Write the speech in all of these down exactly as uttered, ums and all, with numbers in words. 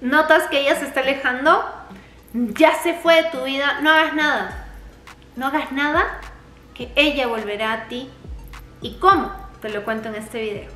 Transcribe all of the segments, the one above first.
notas que ella se está alejando, ya se fue de tu vida, no hagas nada. No hagas nada, que ella volverá a ti. ¿Y cómo? Te lo cuento en este video.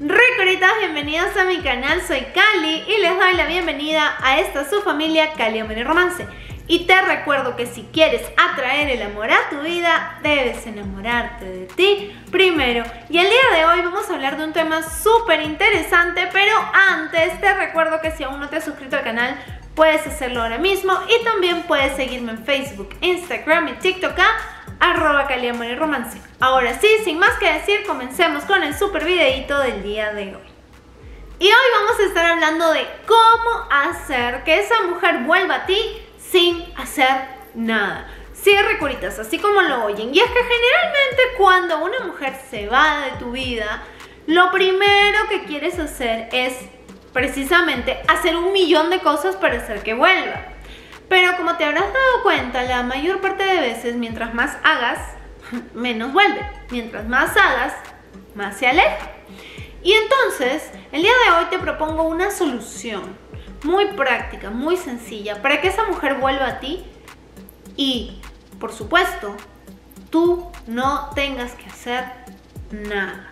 Ricuritas, bienvenidos a mi canal, soy Kali y les doy la bienvenida a esta su familia Kali Amor y Romance. Y te recuerdo que si quieres atraer el amor a tu vida, debes enamorarte de ti primero. Y el día de hoy vamos a hablar de un tema súper interesante, pero antes te recuerdo que si aún no te has suscrito al canal, puedes hacerlo ahora mismo y también puedes seguirme en Facebook, Instagram y TikTok a arroba Kali Amor y Romance. Ahora sí, sin más que decir, comencemos con el super videito del día de hoy. Y hoy vamos a estar hablando de cómo hacer que esa mujer vuelva a ti sin hacer nada. Sí, ricuritas, así como lo oyen. Y es que generalmente cuando una mujer se va de tu vida, lo primero que quieres hacer es precisamente hacer un millón de cosas para hacer que vuelva. Pero como te habrás dado cuenta, la mayor parte de veces, mientras más hagas, menos vuelve. Mientras más hagas, más se aleja. Y entonces, el día de hoy te propongo una solución muy práctica, muy sencilla, para que esa mujer vuelva a ti y, por supuesto, tú no tengas que hacer nada.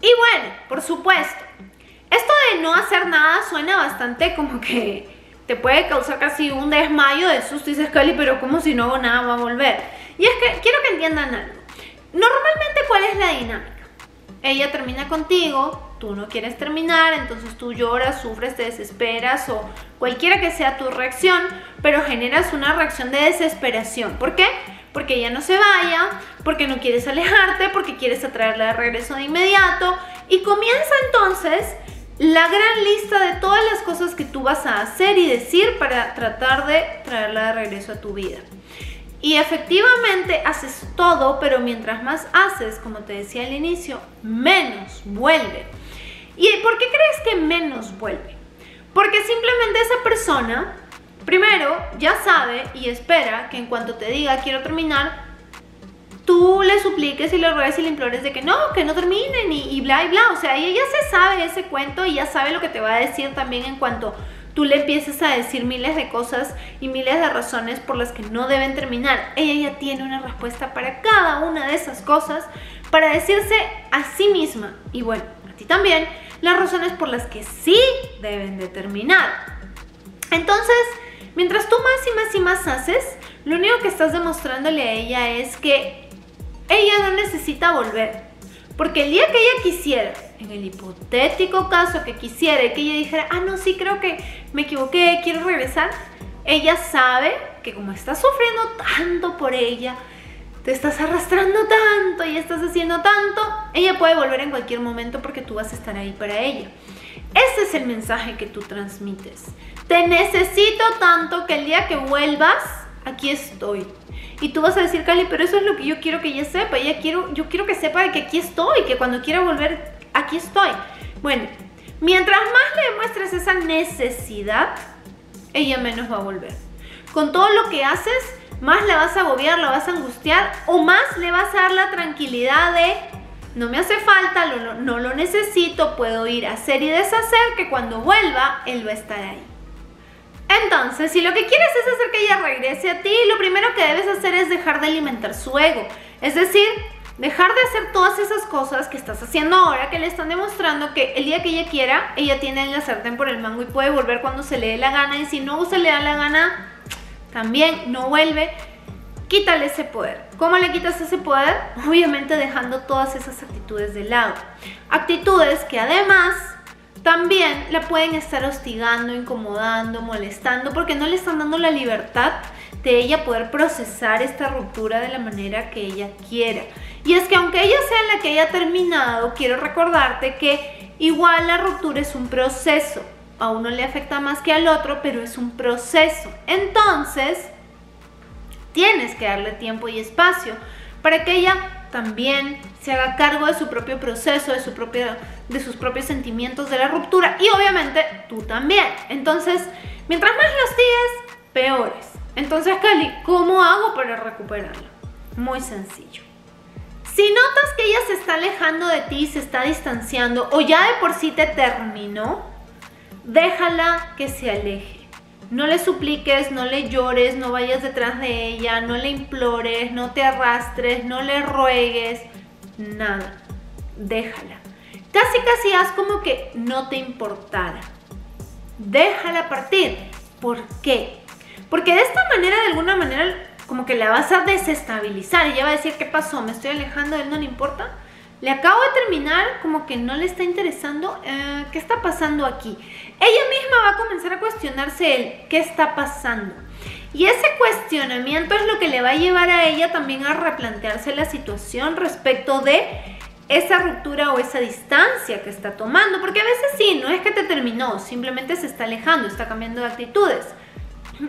Y bueno, por supuesto, esto de no hacer nada suena bastante como que te puede causar casi un desmayo de susto y dices, Kali, pero como si no hago nada va a volver. Y es que quiero que entiendan algo. Normalmente, ¿cuál es la dinámica? Ella termina contigo, tú no quieres terminar, entonces tú lloras, sufres, te desesperas o cualquiera que sea tu reacción, pero generas una reacción de desesperación. ¿Por qué? Porque ella no se vaya, porque no quieres alejarte, porque quieres atraerla de regreso de inmediato. Y comienza entonces la gran lista de todas las cosas que tú vas a hacer y decir para tratar de traerla de regreso a tu vida. Y efectivamente haces todo, pero mientras más haces, como te decía al inicio, menos vuelve. ¿Y por qué crees que menos vuelve? Porque simplemente esa persona, primero, ya sabe y espera que en cuanto te diga quiero terminar, tú le supliques y le ruegues y le implores de que no, que no terminen y, y bla y bla. O sea, ella se sabe ese cuento y ya sabe lo que te va a decir también en cuanto tú le empiezas a decir miles de cosas y miles de razones por las que no deben terminar. Ella ya tiene una respuesta para cada una de esas cosas, para decirse a sí misma, y bueno, a ti también, las razones por las que sí deben de terminar. Entonces, mientras tú más y más y más haces, lo único que estás demostrándole a ella es que ella no necesita volver. Porque el día que ella quisiera, en el hipotético caso que quisiera, que ella dijera, ah, no, sí, creo que me equivoqué, quiero regresar, ella sabe que como estás sufriendo tanto por ella, te estás arrastrando tanto y estás haciendo tanto, ella puede volver en cualquier momento porque tú vas a estar ahí para ella. Ese es el mensaje que tú transmites. Te necesito tanto que el día que vuelvas, aquí estoy. Y tú vas a decir, Kali, pero eso es lo que yo quiero que ella sepa. Ella quiero, yo quiero que sepa que aquí estoy, que cuando quiera volver, aquí estoy. Bueno, mientras más le demuestres esa necesidad, ella menos va a volver. Con todo lo que haces, más la vas a agobiar, la vas a angustiar o más le vas a dar la tranquilidad de no me hace falta, lo, no lo necesito, puedo ir a hacer y deshacer, que cuando vuelva, él va a estar ahí. Entonces, si lo que quieres es hacer que ella regrese a ti, lo primero que debes hacer es dejar de alimentar su ego. Es decir, dejar de hacer todas esas cosas que estás haciendo ahora, que le están demostrando que el día que ella quiera, ella tiene la sartén por el mango y puede volver cuando se le dé la gana. Y si no se le da la gana, también no vuelve. Quítale ese poder. ¿Cómo le quitas ese poder? Obviamente dejando todas esas actitudes de lado. Actitudes que además también la pueden estar hostigando, incomodando, molestando, porque no le están dando la libertad de ella poder procesar esta ruptura de la manera que ella quiera. Y es que aunque ella sea la que haya terminado, quiero recordarte que igual la ruptura es un proceso. A uno le afecta más que al otro, pero es un proceso. Entonces, tienes que darle tiempo y espacio para que ella también se haga cargo de su propio proceso, de, su propia, de sus propios sentimientos de la ruptura y obviamente tú también. Entonces, mientras más los días, peores. Entonces, Kali, ¿cómo hago para recuperarla? Muy sencillo. Si notas que ella se está alejando de ti, se está distanciando o ya de por sí te terminó, déjala que se aleje. No le supliques, no le llores, no vayas detrás de ella, no le implores, no te arrastres, no le ruegues, nada. Déjala. Casi casi haz como que no te importara. Déjala partir. ¿Por qué? Porque de esta manera, de alguna manera, como que la vas a desestabilizar. Ella va a decir, ¿qué pasó? ¿Me estoy alejando? ¿A él no le importa? Le acabo de terminar, como que no le está interesando. Eh, ¿Qué está pasando aquí? Ella misma va a comenzar a cuestionarse el ¿qué está pasando? Y ese cuestionamiento es lo que le va a llevar a ella también a replantearse la situación respecto de esa ruptura o esa distancia que está tomando. Porque a veces sí, no es que te terminó, simplemente se está alejando, está cambiando de actitudes.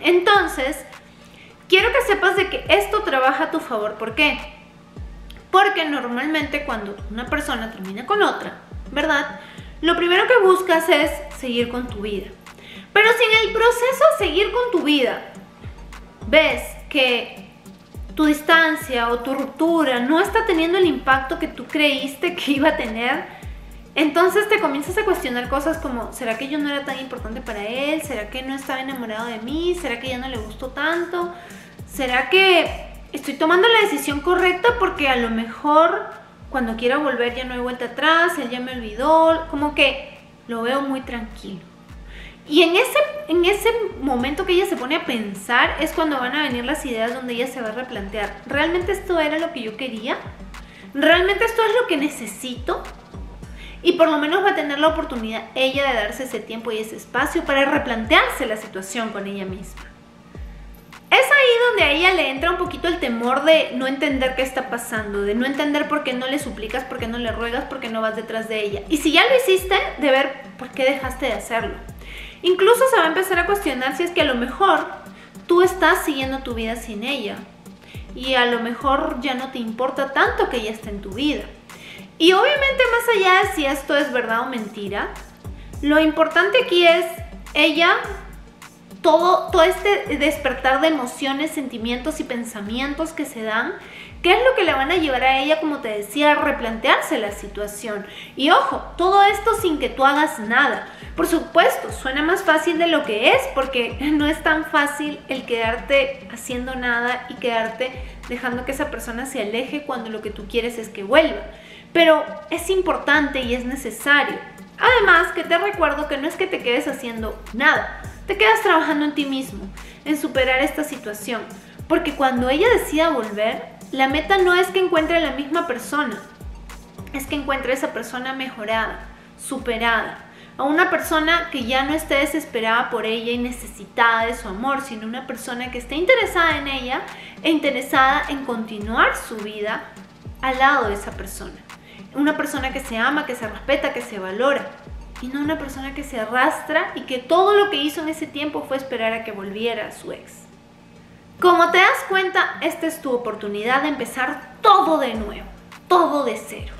Entonces, quiero que sepas de que esto trabaja a tu favor. ¿Por qué? Porque normalmente cuando una persona termina con otra, ¿verdad? Lo primero que buscas es seguir con tu vida. Pero si en el proceso a seguir con tu vida ves que tu distancia o tu ruptura no está teniendo el impacto que tú creíste que iba a tener, entonces te comienzas a cuestionar cosas como ¿será que yo no era tan importante para él? ¿Será que no estaba enamorado de mí? ¿Será que ya no le gustó tanto? ¿Será que estoy tomando la decisión correcta? Porque a lo mejor cuando quiera volver ya no hay vuelta atrás, él ya me olvidó, como que lo veo muy tranquilo. Y en ese, en ese momento que ella se pone a pensar es cuando van a venir las ideas donde ella se va a replantear. ¿Realmente esto era lo que yo quería? ¿Realmente esto es lo que necesito? Y por lo menos va a tener la oportunidad ella de darse ese tiempo y ese espacio para replantearse la situación con ella misma. Es ahí donde a ella le entra un poquito el temor de no entender qué está pasando, de no entender por qué no le suplicas, por qué no le ruegas, por qué no vas detrás de ella. Y si ya lo hiciste, de ver por qué dejaste de hacerlo. Incluso se va a empezar a cuestionar si es que a lo mejor tú estás siguiendo tu vida sin ella. Y a lo mejor ya no te importa tanto que ella esté en tu vida. Y obviamente más allá de si esto es verdad o mentira, lo importante aquí es ella... Todo, todo este despertar de emociones, sentimientos y pensamientos que se dan, ¿qué es lo que le van a llevar a ella, como te decía, a replantearse la situación? Y ojo, todo esto sin que tú hagas nada. Por supuesto, suena más fácil de lo que es, porque no es tan fácil el quedarte haciendo nada y quedarte dejando que esa persona se aleje cuando lo que tú quieres es que vuelva. Pero es importante y es necesario. Además, que te recuerdo que no es que te quedes haciendo nada. Te quedas trabajando en ti mismo, en superar esta situación. Porque cuando ella decida volver, la meta no es que encuentre a la misma persona, es que encuentre a esa persona mejorada, superada. A una persona que ya no esté desesperada por ella y necesitada de su amor, sino una persona que esté interesada en ella e interesada en continuar su vida al lado de esa persona. Una persona que se ama, que se respeta, que se valora. Y no una persona que se arrastra y que todo lo que hizo en ese tiempo fue esperar a que volviera a su ex. Como te das cuenta, esta es tu oportunidad de empezar todo de nuevo, todo de cero.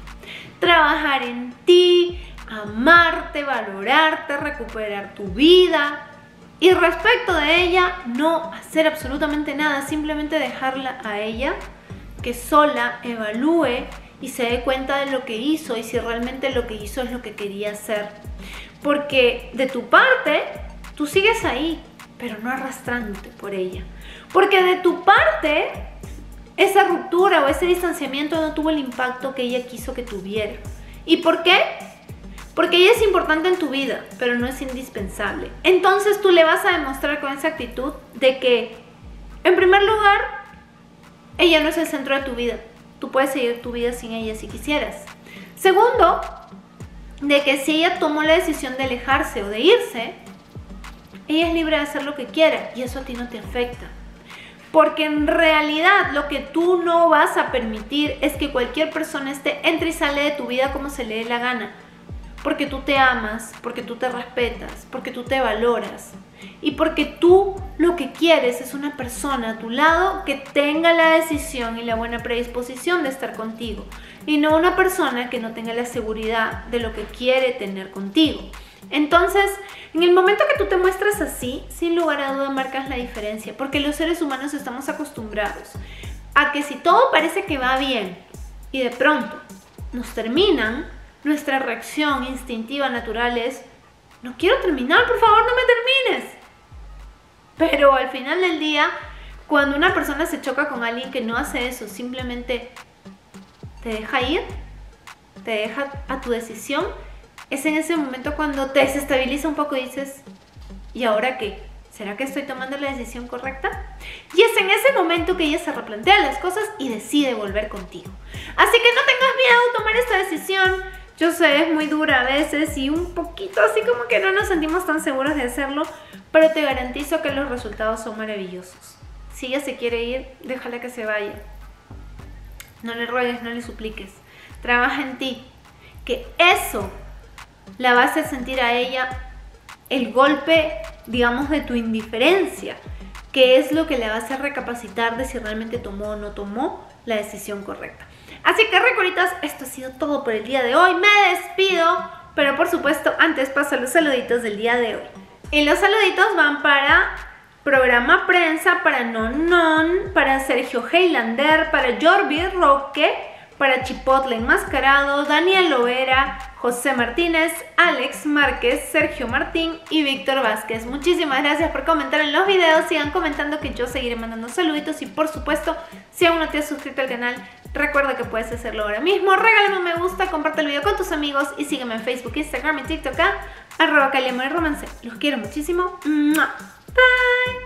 Trabajar en ti, amarte, valorarte, recuperar tu vida. Y respecto de ella, no hacer absolutamente nada, simplemente dejarla a ella que sola evalúe y se dé cuenta de lo que hizo y si realmente lo que hizo es lo que quería hacer. Porque de tu parte, tú sigues ahí, pero no arrastrándote por ella. Porque de tu parte, esa ruptura o ese distanciamiento no tuvo el impacto que ella quiso que tuviera. ¿Y por qué? Porque ella es importante en tu vida, pero no es indispensable. Entonces tú le vas a demostrar con esa actitud de que, en primer lugar, ella no es el centro de tu vida. Tú puedes seguir tu vida sin ella si quisieras. Segundo, de que si ella tomó la decisión de alejarse o de irse, ella es libre de hacer lo que quiera y eso a ti no te afecta. Porque en realidad lo que tú no vas a permitir es que cualquier persona esté, entre y sale de tu vida como se le dé la gana. Porque tú te amas, porque tú te respetas, porque tú te valoras. Y porque tú lo que quieres es una persona a tu lado que tenga la decisión y la buena predisposición de estar contigo. Y no una persona que no tenga la seguridad de lo que quiere tener contigo. Entonces, en el momento que tú te muestras así, sin lugar a duda marcas la diferencia. Porque los seres humanos estamos acostumbrados a que si todo parece que va bien y de pronto nos terminan, nuestra reacción instintiva natural es no quiero terminar, por favor no me termines. Pero al final del día, cuando una persona se choca con alguien que no hace eso, simplemente te deja ir, te deja a tu decisión, es en ese momento cuando te desestabiliza un poco y dices, ¿y ahora qué? ¿Será que estoy tomando la decisión correcta? Y es en ese momento que ella se replantea las cosas y decide volver contigo. Así que no tengas miedo a tomar esta decisión. Yo sé, es muy dura a veces y un poquito así como que no nos sentimos tan seguros de hacerlo, pero te garantizo que los resultados son maravillosos. Si ella se quiere ir, déjala que se vaya. No le ruegues, no le supliques. Trabaja en ti, que eso la va a hacer sentir a ella el golpe, digamos, de tu indiferencia, que es lo que la va a hacer recapacitar de si realmente tomó o no tomó la decisión correcta. Así que recoritas, esto ha sido todo por el día de hoy. Me despido, pero por supuesto antes paso a los saluditos del día de hoy. Y los saluditos van para Programa Prensa, para Nonon, para Sergio Heilander, para Jorbi Roque, para Chipotle Enmascarado, Daniel Lovera, José Martínez, Alex Márquez, Sergio Martín y Víctor Vázquez. Muchísimas gracias por comentar en los videos. Sigan comentando que yo seguiré mandando saluditos. Y por supuesto, si aún no te has suscrito al canal, recuerda que puedes hacerlo ahora mismo. Regálame un me gusta, comparte el video con tus amigos y sígueme en Facebook, Instagram y TikTok, arroba Kali Amor y Romance. Los quiero muchísimo. Bye.